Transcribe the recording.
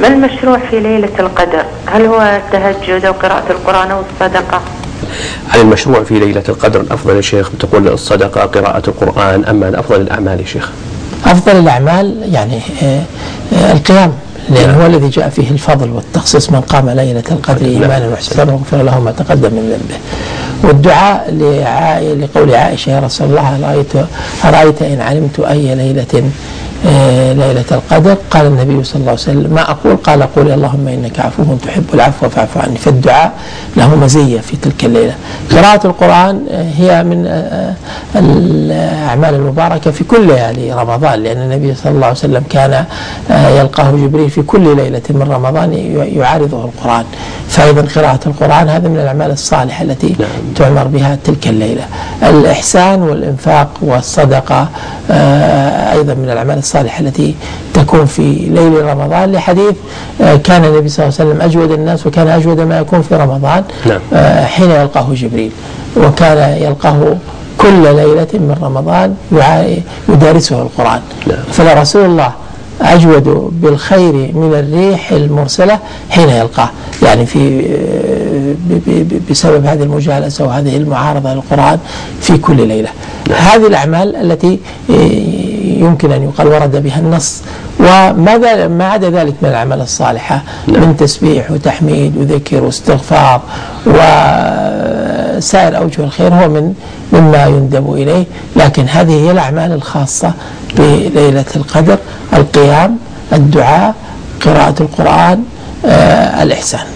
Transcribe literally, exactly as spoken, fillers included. ما المشروع في ليلة القدر؟ هل هو التهجد أو قراءة القرآن أو الصدقة؟ هل المشروع في ليلة القدر الأفضل يا شيخ بتقول الصدقة قراءة القرآن أم من أفضل الأعمال يا شيخ؟ أفضل الأعمال يعني القيام، لأنه هو الذي جاء فيه الفضل والتخصيص، من قام ليلة القدر إيمانا واحتسابا غفر له ما تقدم من ذنبه. والدعاء لقول عائشة يا رسول الله رأيت أرأيت إن علمت أي ليلة ليلة القدر، قال النبي صلى الله عليه وسلم ما أقول؟ قال قولي اللهم إنك عفو تحب العفو فاعف عني. فالدعاء له مزية في تلك الليلة. قراءة القرآن هي من الأعمال المباركة في كل ليالي رمضان، لأن النبي صلى الله عليه وسلم كان يلقاه جبريل في كل ليلة من رمضان يعارضه القرآن، فأيضا قراءة القرآن هذا من الأعمال الصالحة التي تعمر بها تلك الليلة. الإحسان والإنفاق والصدقة أيضا من الأعمال الصالحة التي تكون في ليل رمضان، لحديث كان النبي صلى الله عليه وسلم أجود الناس وكان أجود ما يكون في رمضان حين يلقاه جبريل، وكان يلقاه كل ليلة من رمضان يدارسه القرآن. فلرسول الله أجود بالخير من الريح المرسلة حين يلقاه، يعني في بسبب هذه المجالسة وهذه المعارضة للقرآن في كل ليلة. هذه الأعمال التي يمكن أن يقال ورد بها النص، وماذا ما عدا ذلك من الأعمال الصالحة من تسبيح وتحميد وذكر واستغفار وسائر أوجه الخير هو من مما يندب إليه، لكن هذه هي الأعمال الخاصة بليلة القدر: القيام، الدعاء، قراءة القرآن، آه، الإحسان.